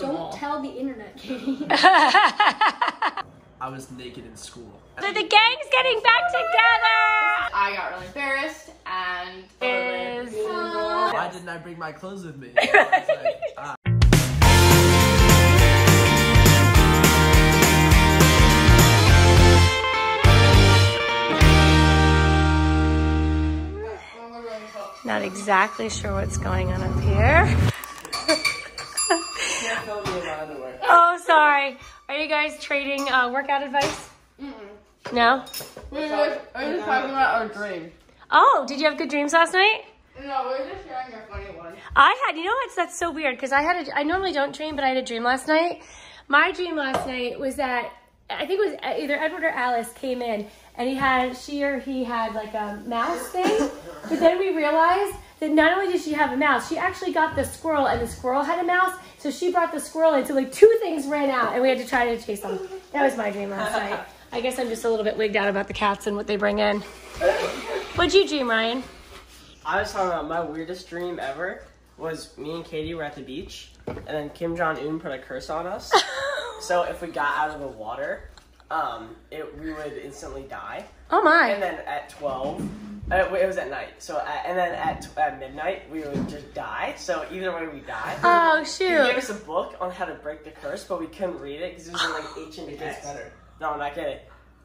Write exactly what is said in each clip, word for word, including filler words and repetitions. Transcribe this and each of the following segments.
Don't tell the internet, Katie. I was naked in school. So the gang's getting back together! I got really embarrassed and... Is... Uh, why didn't I bring my clothes with me? So I was like, ah. Not exactly sure what's going on up here. Oh, sorry. Are you guys trading uh, workout advice? Mm-mm. No? We were just, we were just talking about our dreams. Oh, did you have good dreams last night? No, we were just sharing your funny one. I had, you know what, that's so weird, because I had a, I normally don't dream, but I had a dream last night. My dream last night was that, I think it was either Edward or Alice came in, and he had, she or he had like a mouse thing, but then we realized that not only did she have a mouse, she actually got the squirrel, and the squirrel had a mouse, so she brought the squirrel in, so like two things ran out, and we had to try to chase them. That was my dream last night. I guess I'm just a little bit wigged out about the cats and what they bring in. What'd you dream, Ryan? I was talking about my weirdest dream ever was me and Katie were at the beach, and then Kim Jong-un put a curse on us. So if we got out of the water, um, it, we would instantly die. Oh my. And then at twelve, Uh, it was at night, so at, and then at, at midnight we would just die. So either way we died. Oh shoot! He gave us a book on how to break the curse, but we couldn't read it because it was in, like ancient text. Better. No, I'm not kidding.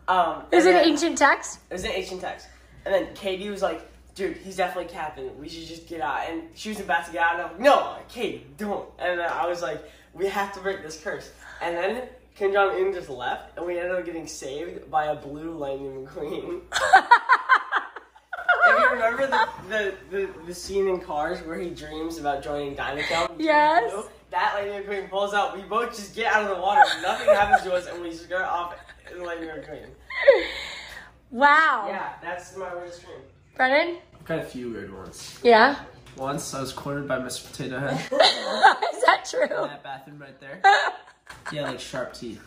Um, it was an ancient text. It was an ancient text, and then Katie was like, "Dude, he's definitely captain. We should just get out." And she was about to get out, and I'm like, "No, Katie, don't." And then I was like, "We have to break this curse." And then Kim Jong-un just left, and we ended up getting saved by a blue Lightning McQueen. Remember the, the, the, the scene in Cars where he dreams about joining Dinoco? Yes. Dinoco? That Lightning McQueen pulls out. We both just get out of the water. Nothing happens to us, and we just go off in Lightning McQueen. Wow. Yeah, that's my worst dream. Brennan? I've got a few weird ones. Yeah? Once I was cornered by Mister Potato Head. Is that true? In that bathroom right there. He had like sharp teeth.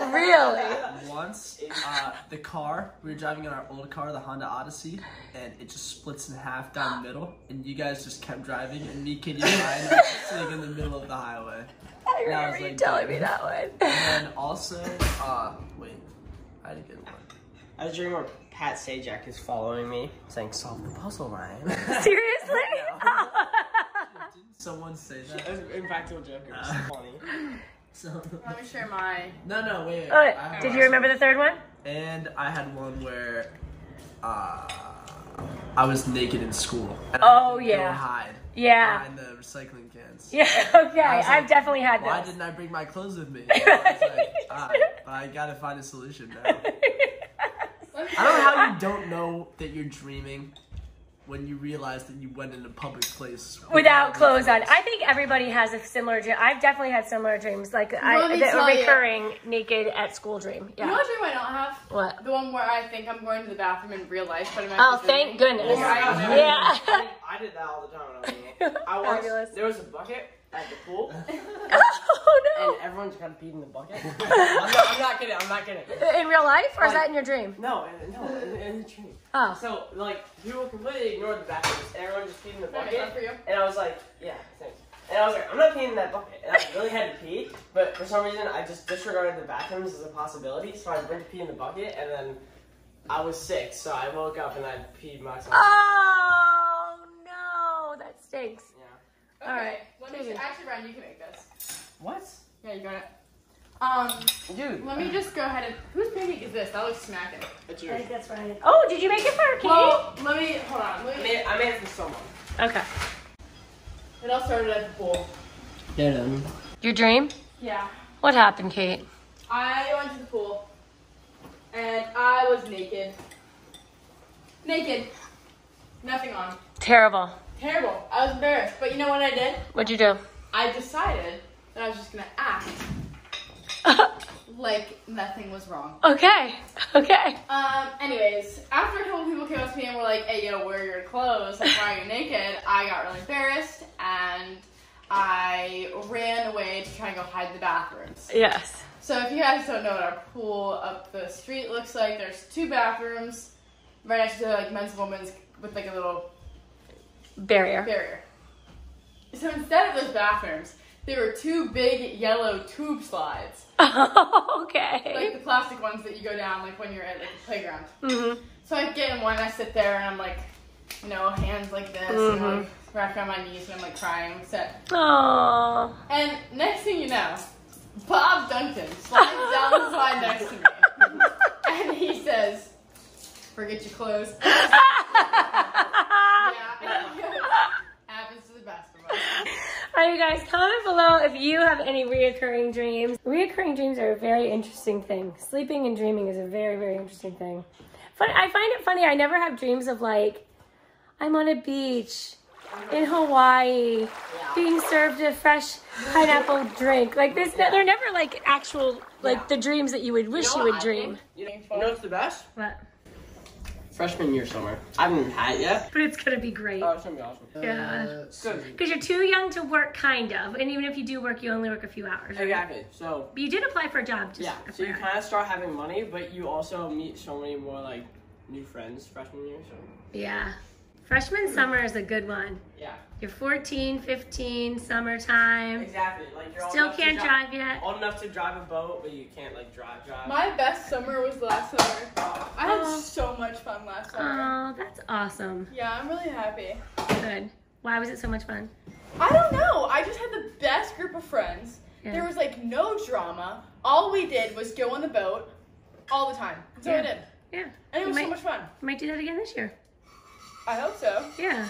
Really? Once, uh, the car, we were driving in our old car, the Honda Odyssey, and it just splits in half down the middle, and you guys just kept driving, and me, Katie, and I were sitting in the middle of the highway. I remember I was, like, you telling me that one. And then also, uh, wait, I had a good one. I was dreaming where Pat Sajak is following me, saying, solve the puzzle, Ryan. Seriously? No. Didn't someone say that? Impractical Joker. It was funny. So let me share my. No, no, wait. wait. Oh, did you remember one. The third one? And I had one where uh, I was naked in school. And oh I yeah. Hide yeah. Behind the recycling cans. Yeah. Okay. Like, I've definitely had that. Why those. Didn't I bring my clothes with me? So I was like, ah, I gotta find a solution now. I don't know how you don't know that you're dreaming when you realize that you went in a public place without, without clothes on. I think everybody has a similar dream. I've definitely had similar dreams, like no, I, the recurring you. Naked at school dream. Yeah. You know what dream I don't have? What? The one where I think I'm going to the bathroom in real life, but I'm actually. Oh, thank dreaming. Goodness. Yeah. I, yeah. I, I did that all the time. I was, there was a bucket at the pool. Oh, no. And everyone's kind of peed in the bucket. I'm, not, I'm not kidding, I'm not kidding. In real life, or like, is that in your dream? No, in, no, in, in the dream. Oh. So, like, people completely ignored the bathrooms. Everyone just peed in the bucket. Okay, for you. And I was like, yeah, thanks. And I was like, I'm not peeing in that bucket. And I really had to pee, but for some reason, I just disregarded the bathrooms as a possibility, so I went to pee in the bucket, and then I was sick, so I woke up and I peed myself. Oh, no, that stinks. Yeah. Okay. All right. Let me just, actually, Ryan, you can make this. What? Yeah, you got it. Um, Dude. Let me just go ahead and... Whose painting is this? That looks smacking. It's yours. I think that's Ryan. Oh, did you make it for her, Katie? Well, let me... Hold on. Let me, I, made, I made it for someone. Okay. It all started at the pool. Yeah. Your dream? Yeah. What happened, Kate? I went to the pool. And I was naked. Naked. Nothing on. Terrible. Terrible. I was embarrassed. But you know what I did? What'd you do? I decided that I was just going to act like nothing was wrong. Okay. Okay. Um. Anyways, after a couple people came up to me and were like, hey, yo, wear your clothes. Like, why are you naked? I got really embarrassed and I ran away to try and go hide in the bathrooms. Yes. So if you guys don't know what our pool up the street looks like, there's two bathrooms right next to like men's and women's with like a little... Barrier. Barrier. So instead of those bathrooms, There were two big yellow tube slides. Okay. Like the plastic ones that you go down like when you're at like the playground. Mm-hmm. So I get in one, I sit there and I'm like, you know, hands like this, mm-hmm. and like rack on my knees and I'm like crying. I'm upset. Aww. And next thing you know, Bob Duncan slides down the slide next to me. And he says, forget your clothes. Yeah. Happens to the best of us. All right, you guys, comment below if you have any reoccurring dreams. Reoccurring dreams are a very interesting thing. Sleeping and dreaming is a very, very interesting thing. But I find it funny, I never have dreams of like, I'm on a beach in Hawaii, yeah. being served a fresh pineapple drink. Like this, yeah. they're never like actual, like yeah. the dreams that you would wish you, know you would I dream. You know what's the best? What? Freshman year summer. I haven't even had it yet. But it's gonna be great. Oh, it's gonna be awesome. Yeah. Uh, because you're too young to work, kind of. And even if you do work, you only work a few hours. Right? Exactly. So. But you did apply for a job. Just yeah. So you kind of start having money, but you also meet so many more like new friends freshman year. So. Yeah. Freshman summer is a good one. Yeah. You're fourteen, fifteen, summertime. Exactly. Like you're still can't drive yet. Old enough to drive a boat, but you can't like drive, drive. My best summer was last summer. Oh. I had so much fun last summer. Oh, that's awesome. Yeah, I'm really happy. Good. Why was it so much fun? I don't know. I just had the best group of friends. Yeah. There was like no drama. All we did was go on the boat all the time. That's yeah. all we did. Yeah. And it was so much fun. You might do that again this year. I hope so. Yeah.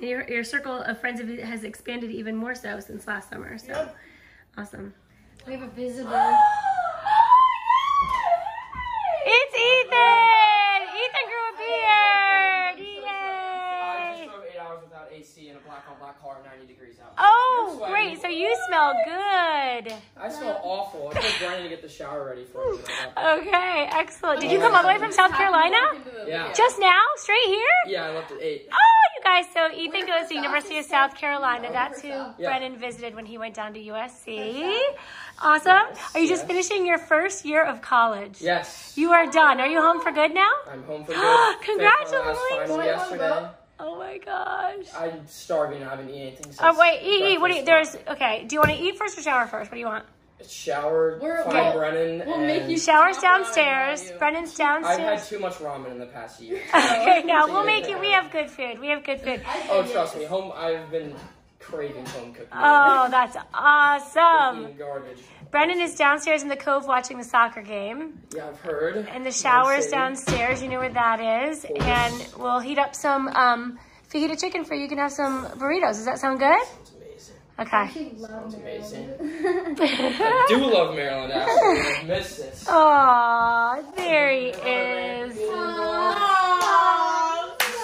Your, your circle of friends has expanded even more so since last summer. So, yep. Awesome. We have a visitor. It's Ethan! Ethan grew a beard! Yay! I just drove eight hours without A C in a black-on-black car at ninety degrees out. Oh, great. So you smell good. I smell awful. I'm just running to get the shower ready for you. Okay, excellent. Did you come all the way from South Carolina? Yeah. Just now? Straight here? Yeah, I left at eight. Oh, you guys. So Ethan goes to University of South Carolina. That's who yeah. Brennan visited when he went down to U S C. Awesome. Yes, are you yes. just finishing your first year of college? Yes. You are done. Are you home for good now? I'm home for good. Congratulations. Oh my gosh. I'm starving. I haven't eaten anything since. Oh wait, eat, eat. What do you, there's, okay. Do you want to eat first or shower first? What do you want? Shower, find Brennan. We'll make you showers downstairs. Brennan's downstairs. I've had too much ramen in the past year. Okay, now we'll make you. We have good food. We have good food. Oh, trust me. Home. I've been craving home cooking. Oh, that's awesome. Garbage. Brennan is downstairs in the Cove watching the soccer game. Yeah, I've heard. And the shower is downstairs. You know where that is. And we'll heat up some um, fajita chicken for you. You can have some burritos. Does that sound good? Okay. Sounds amazing. I do love Maryland, actually. I miss this. Aww, there he is. Aww,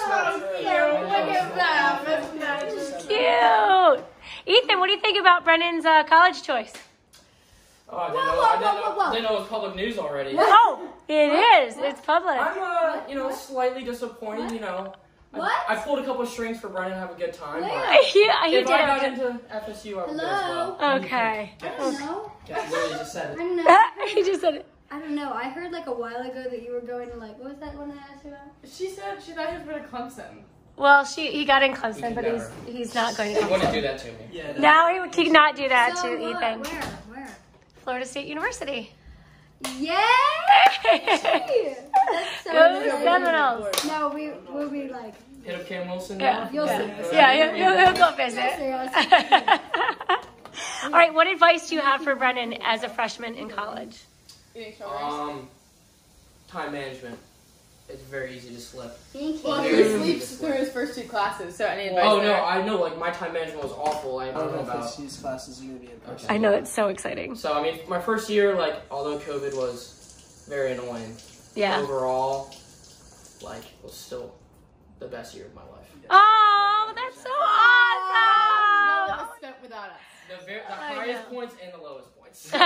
so cute. Look at that. That's cute. Ethan, what do you think about Brennan's uh, college choice? Oh, I didn't know, whoa, whoa, I didn't know, whoa, whoa. Didn't know it was public news already. Oh, it what? Is. What? It's public. I'm, uh, you know, what? Slightly disappointed, what? You know. What? I, I pulled a couple of strings for Brennan to have a good time. Yeah, yeah you if did. I got into F S U, I would do as well. Okay. I don't know. Guess you just said it. I don't know. He just said it. I don't know. I heard like a while ago that you were going to like, what was that one I asked you about? She said she thought he was going to Clemson. Well, she he got in Clemson, but never. he's he's not going to Clemson. He wouldn't do that to me. Yeah, no, he could not do that so to what? Ethan. Where? Where? Florida State University. Yeah! That's so Seminoles. No, we will be like hit up Cam Wilson. Yeah, now. You'll yeah. see us. Yeah, yeah, you'll, you'll go visit. All right, what advice do you have for Brennan as a freshman in college? Um, time management. It's very easy to slip. Well, he sleeps through his first two classes, so any advice? Oh no, there? I know. Like my time management was awful. I, I don't know about these classes are gonna be in person. I know it's so exciting. So I mean, my first year, like although COVID was very annoying, yeah. Overall, like it was still the best year of my life. Yeah. Oh, that's so awesome! That was spent without us. The, very, the highest points and the lowest points. So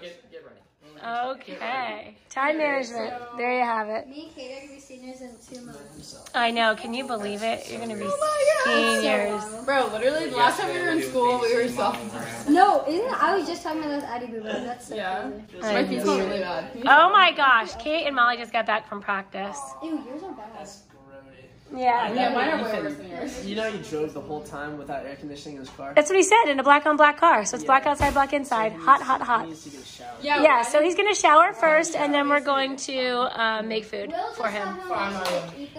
get get ready. Okay. Time management. There you have it. Me and Kate are going to be seniors in two months. I know. Can you believe it? You're going to be oh seniors. So, bro, literally, the last time we were in school, we were sophomores. No, isn't it? I was just talking about those Addie Boo. That's so yeah. Funny. My pizza's really bad. Oh my gosh. Kate and Molly just got back from practice. Ew, yours are bad. That's grody. Yeah. Yeah, mine are way worse than yours. You know you drove the whole time without air conditioning in this car? That's what he said, in a black-on-black car. So it's yeah. black outside, black inside. So hot, hot, hot. He needs to get a shower. Yeah, yeah, so he's going to shower first, and then we're going to uh, make food for him.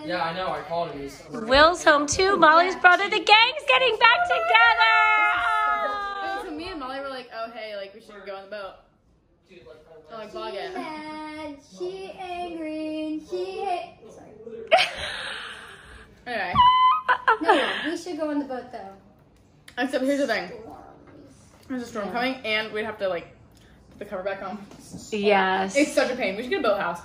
Yeah, I know. I called him. Will's home, too. Molly's brother. The gang's getting back together. Oh. So me and Molly were like, oh, hey, like we should go on the boat. Dude, like, oh, like, vlog it. She mad, she angry, and she hate. Sorry. Anyway. No, no, we should go on the boat, though. Except here's the thing. There's a storm yeah. coming, and we'd have to, like, put the cover back on. Yes. It's such a pain. We should get a boathouse.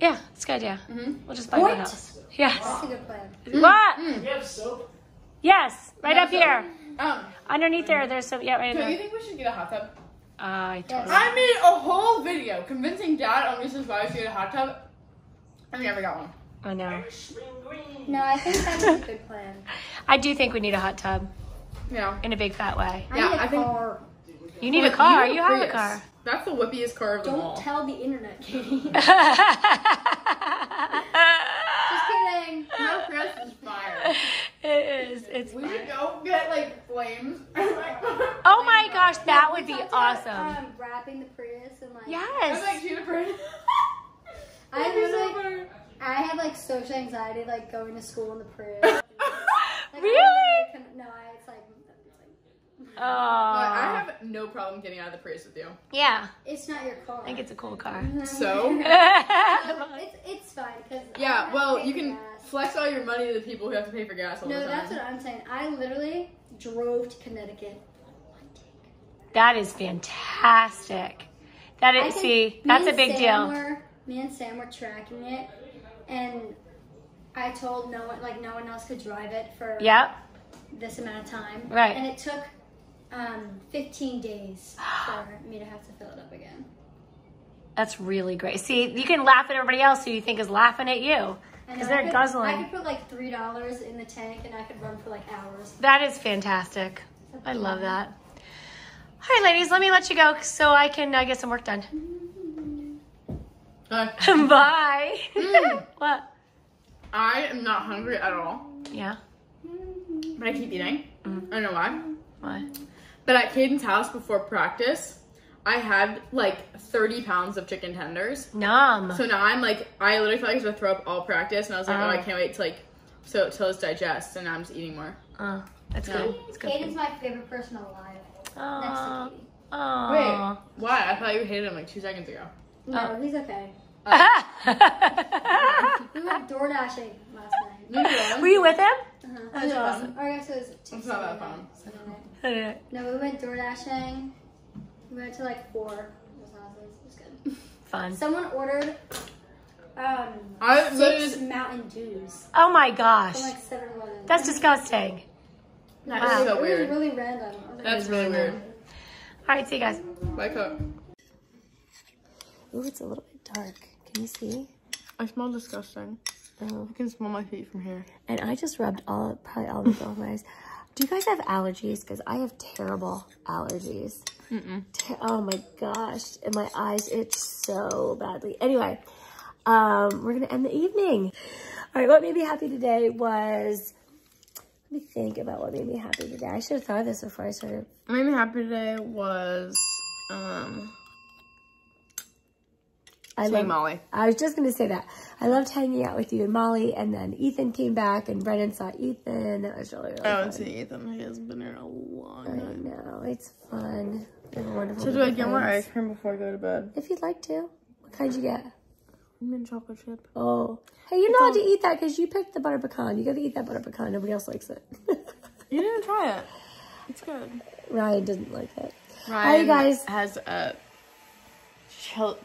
Yeah, it's a good idea. Mm-hmm. We'll just buy what? a boathouse. Yes. Wow. That's a good plan. Mm-hmm. What? Mm-hmm. You have soap? Yes, right yeah, up soap. here. Um, Underneath there, there's soap. Yeah, right so there. Do you think we should get a hot tub? Uh, I, totally I made a whole video convincing Dad on reasons why I should get a hot tub, and we never got one. I know. No, I think that's a good plan. I do think we need a hot tub. Yeah. In a big fat way. I yeah, need a I car. think. You need well, a car. You, you have a car. That's the whippiest car of them all. Don't tell the internet, Katie. Just kidding. No, Chris is fire. It is. It's. We should go get like flames. Oh my gosh, that would be awesome. Um, wrapping the Prius and like. Yes. I was like, shoot a Prius. I was like. I had like social anxiety, like going to school in the Prius. Like, really? I like, no, I, it's like. Oh. I have no problem getting out of the Prius with you. Yeah. It's not your car. I think it's a cool car. So? it's, it's fine. Cause yeah, well, you can gas. flex all your money to the people who have to pay for gas all no, the time. No, that's what I'm saying. I literally drove to Connecticut. That is fantastic. That is, see, that's a big Sam deal. Were, me and Sam were tracking it. And I told no one, like no one else could drive it for yep. this amount of time. Right. And it took um, fifteen days for me to have to fill it up again. That's really great. See, you can laugh at everybody else who you think is laughing at you. Because they're I could, guzzling. I could put like three dollars in the tank and I could run for like hours. That is fantastic. I love that. All right, ladies, let me let you go so I can uh, get some work done. Mm-hmm. Uh, Bye. Mm. What? I am not hungry at all. Yeah. But I keep eating. Mm. I don't know why. Why? But at Caden's house before practice, I had like thirty pounds of chicken tenders. Numb. So now I'm like, I literally felt like I was gonna throw up all practice, and I was like, oh, oh I can't wait to like, so till it's digest, and now I'm just eating more. Oh, uh, that's yeah. good. That's good. Caden's my favorite person alive. Aww. Next to Katie. Aww. Wait, why? I thought you hated him like two seconds ago. No, oh. he's okay. Uh, we went door dashing last night. No, you Were you with him? Uh-huh. That was no. awesome. Our guess was two. It's not that fun. Night. No, we went door dashing. We went to like four. It was, awesome. It was good. Fun. Someone ordered um, I, six just... Mountain Dews. Oh my gosh. From like seven eleven. That's disgusting. That's wow. so weird. It was really random. Like, That's really weird. weird. All right, see you guys. Bye, Cook. Ooh, it's a little bit dark. Can you see? I smell disgusting. Oh. I can smell my feet from here. And I just rubbed all, probably all of the off my eyes. Do you guys have allergies? Because I have terrible allergies. Mm-mm. Ter oh my gosh. And my eyes itch so badly. Anyway, um, we're going to end the evening. All right, what made me happy today was... Let me think about what made me happy today. I should have thought of this before I started. What made me happy today was... um. I love Molly. I was just going to say that. I loved hanging out with you and Molly, and then Ethan came back, and Brennan saw Ethan. That was really, really fun. I haven't seen Ethan. He hasn't been here a long time. I know. It's fun. It's wonderful. So do I get more ice cream before I go to bed? If you'd like to. What kind did you get? Mint chocolate chip. Oh. Hey, you're not allowed to eat that because you picked the butter pecan. You got to eat that butter pecan. Nobody else likes it. You didn't try it. It's good. Ryan didn't like it. Ryan All right, guys. has a...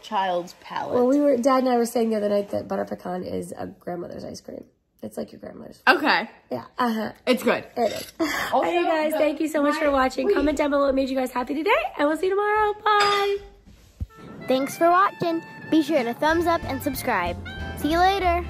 child's palate. Well, we were, Dad and I were saying the other night that butter pecan is a grandmother's ice cream. It's like your grandmother's. Okay. Yeah. Uh-huh. It's good. It is. Also, hey guys, thank you so much for watching. Please. Comment down below what made you guys happy today, and we'll see you tomorrow. Bye. Thanks for watching. Be sure to thumbs up and subscribe. See you later.